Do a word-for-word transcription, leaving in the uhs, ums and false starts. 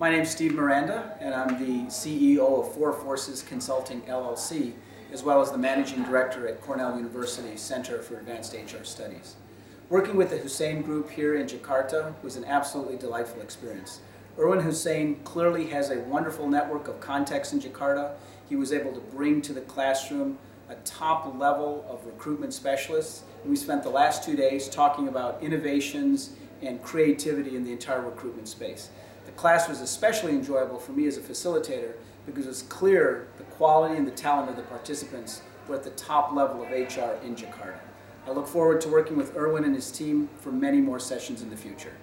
My name's Steve Miranda, and I'm the C E O of Four Forces Consulting, L L C, as well as the Managing Director at Cornell University Center for Advanced H R Studies. Working with the Hussein Group here in Jakarta was an absolutely delightful experience. Erwin Hussein clearly has a wonderful network of contacts in Jakarta. He was able to bring to the classroom a top level of recruitment specialists. And we spent the last two days talking about innovations and creativity in the entire recruitment space. The class was especially enjoyable for me as a facilitator because it was clear the quality and the talent of the participants were at the top level of H R in Jakarta. I look forward to working with Erwin and his team for many more sessions in the future.